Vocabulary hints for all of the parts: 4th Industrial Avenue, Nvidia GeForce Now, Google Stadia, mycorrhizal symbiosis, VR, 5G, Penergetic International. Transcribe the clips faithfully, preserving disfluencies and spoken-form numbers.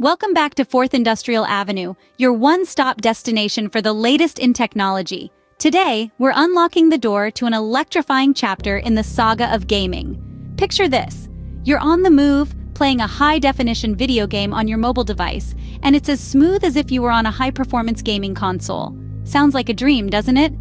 Welcome back to fourth Industrial Avenue, your one-stop destination for the latest in technology. Today, we're unlocking the door to an electrifying chapter in the saga of gaming. Picture this. You're on the move, playing a high-definition video game on your mobile device, and it's as smooth as if you were on a high-performance gaming console. Sounds like a dream, doesn't it?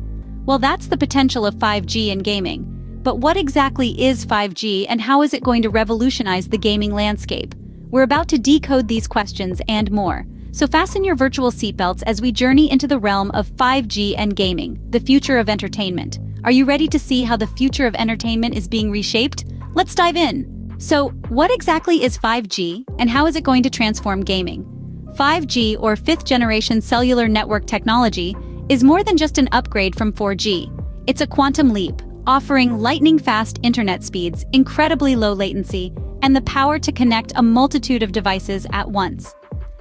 Well, that's the potential of five G in gaming. But what exactly is five G, and how is it going to revolutionize the gaming landscape? We're about to decode these questions and more, so fasten your virtual seatbelts as we journey into the realm of five G and gaming, the future of entertainment. Are you ready to see how the future of entertainment is being reshaped? Let's dive in! So, what exactly is five G, and how is it going to transform gaming? five G, or fifth generation cellular network technology, is more than just an upgrade from four G. It's a quantum leap, offering lightning-fast internet speeds, incredibly low latency, and the power to connect a multitude of devices at once.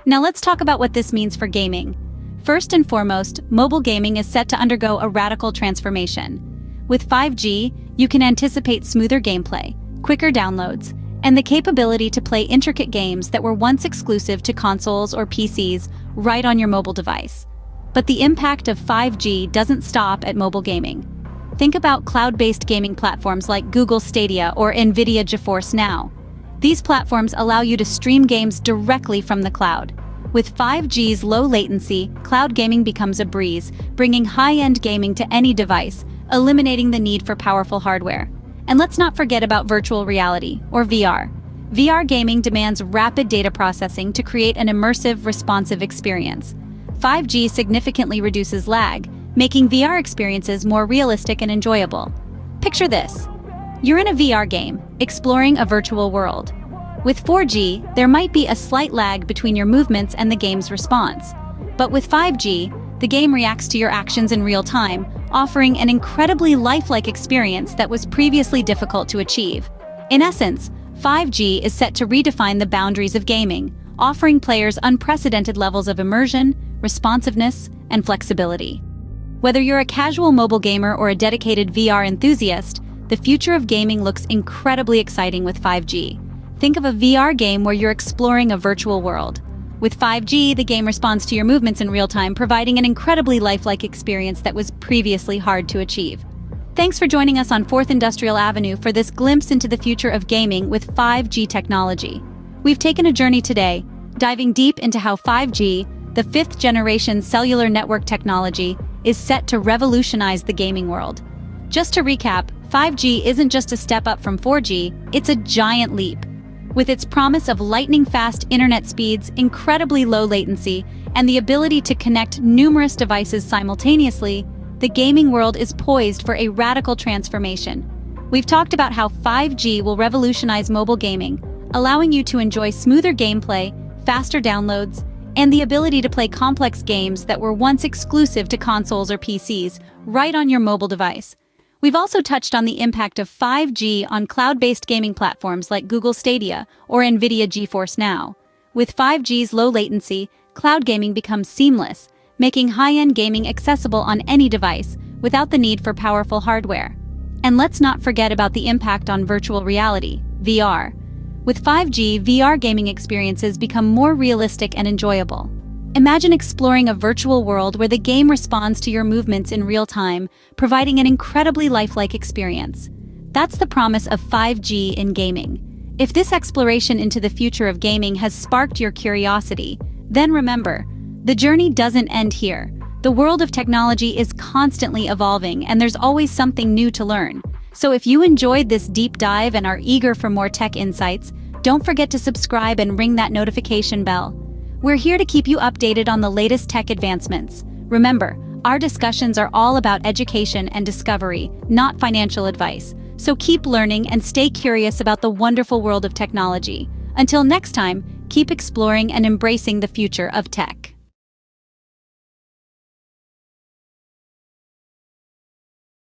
Now let's talk about what this means for gaming. First and foremost, mobile gaming is set to undergo a radical transformation. With five G, you can anticipate smoother gameplay, quicker downloads, and the capability to play intricate games that were once exclusive to consoles or P Cs right on your mobile device. But the impact of five G doesn't stop at mobile gaming. Think about cloud-based gaming platforms like Google Stadia or Nvidia GeForce Now. These platforms allow you to stream games directly from the cloud. With five G's low latency, cloud gaming becomes a breeze, bringing high-end gaming to any device, eliminating the need for powerful hardware. And let's not forget about virtual reality, or V R. V R gaming demands rapid data processing to create an immersive, responsive experience. five G significantly reduces lag, making V R experiences more realistic and enjoyable. Picture this. You're in a V R game, exploring a virtual world. With four G, there might be a slight lag between your movements and the game's response. But with five G, the game reacts to your actions in real time, offering an incredibly lifelike experience that was previously difficult to achieve. In essence, five G is set to redefine the boundaries of gaming, offering players unprecedented levels of immersion, responsiveness, and flexibility. Whether you're a casual mobile gamer or a dedicated V R enthusiast, the future of gaming looks incredibly exciting with five G. Think of a V R game where you're exploring a virtual world. With five G, the game responds to your movements in real time, providing an incredibly lifelike experience that was previously hard to achieve. Thanks for joining us on fourth Industrial Avenue for this glimpse into the future of gaming with five G technology. We've taken a journey today, diving deep into how five G, the fifth generation cellular network technology, is set to revolutionize the gaming world. Just to recap, five G isn't just a step up from four G, it's a giant leap. With its promise of lightning-fast internet speeds, incredibly low latency, and the ability to connect numerous devices simultaneously, the gaming world is poised for a radical transformation. We've talked about how five G will revolutionize mobile gaming, allowing you to enjoy smoother gameplay, faster downloads, and the ability to play complex games that were once exclusive to consoles or P Cs right on your mobile device. We've also touched on the impact of five G on cloud-based gaming platforms like Google Stadia or Nvidia GeForce Now. With five G's low latency, cloud gaming becomes seamless, making high-end gaming accessible on any device without the need for powerful hardware. And let's not forget about the impact on virtual reality, V R. With five G, V R gaming experiences become more realistic and enjoyable. Imagine exploring a virtual world where the game responds to your movements in real time, providing an incredibly lifelike experience. That's the promise of five G in gaming. If this exploration into the future of gaming has sparked your curiosity, then remember, the journey doesn't end here. The world of technology is constantly evolving, and there's always something new to learn. So if you enjoyed this deep dive and are eager for more tech insights, don't forget to subscribe and ring that notification bell. We're here to keep you updated on the latest tech advancements. Remember, our discussions are all about education and discovery, not financial advice. So keep learning and stay curious about the wonderful world of technology. Until next time, keep exploring and embracing the future of tech.